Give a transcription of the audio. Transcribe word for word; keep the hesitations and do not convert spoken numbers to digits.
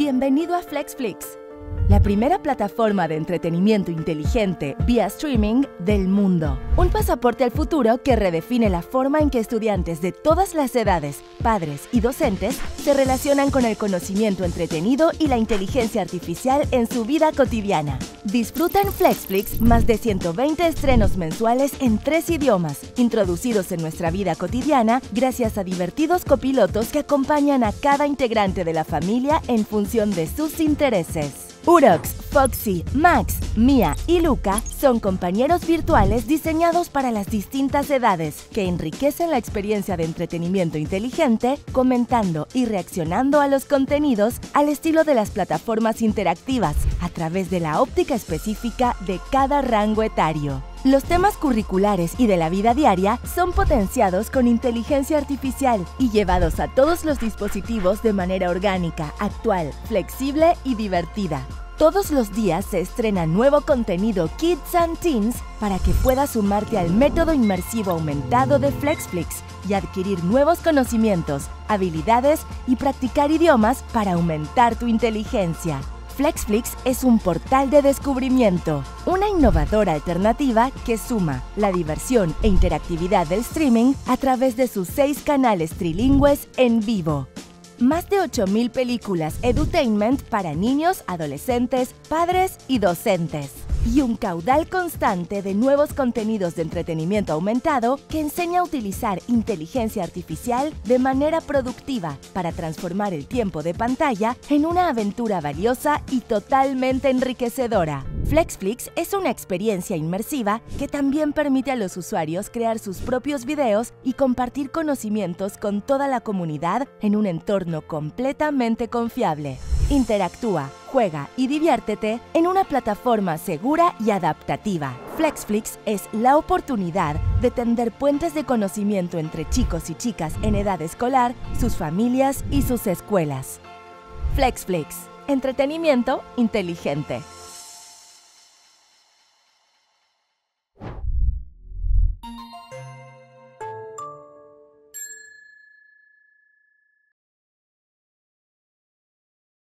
Bienvenido a FlexFlix, la primera plataforma de entretenimiento inteligente vía streaming del mundo. Un pasaporte al futuro que redefine la forma en que estudiantes de todas las edades, padres y docentes se relacionan con el conocimiento entretenido y la inteligencia artificial en su vida cotidiana. Disfruta en FlexFlix más de ciento veinte estrenos mensuales en tres idiomas, introducidos en nuestra vida cotidiana gracias a divertidos copilotos que acompañan a cada integrante de la familia en función de sus intereses. Hurox, Foxy, Max, Mia y Luca son compañeros virtuales diseñados para las distintas edades que enriquecen la experiencia de entretenimiento inteligente, comentando y reaccionando a los contenidos al estilo de las plataformas interactivas a través de la óptica específica de cada rango etario. Los temas curriculares y de la vida diaria son potenciados con inteligencia artificial y llevados a todos los dispositivos de manera orgánica, actual, flexible y divertida. Todos los días se estrena nuevo contenido Kids and Teens para que puedas sumarte al método inmersivo aumentado de FlexFlix y adquirir nuevos conocimientos, habilidades y practicar idiomas para aumentar tu inteligencia. FlexFlix es un portal de descubrimiento, una innovadora alternativa que suma la diversión e interactividad del streaming a través de sus seis canales trilingües en vivo. Más de ocho mil películas edutainment para niños, adolescentes, padres y docentes. Y un caudal constante de nuevos contenidos de entretenimiento aumentado que enseña a utilizar inteligencia artificial de manera productiva para transformar el tiempo de pantalla en una aventura valiosa y totalmente enriquecedora. FlexFlix es una experiencia inmersiva que también permite a los usuarios crear sus propios videos y compartir conocimientos con toda la comunidad en un entorno completamente confiable. Interactúa, juega y diviértete en una plataforma segura y adaptativa. FlexFlix es la oportunidad de tender puentes de conocimiento entre chicos y chicas en edad escolar, sus familias y sus escuelas. FlexFlix, entretenimiento inteligente.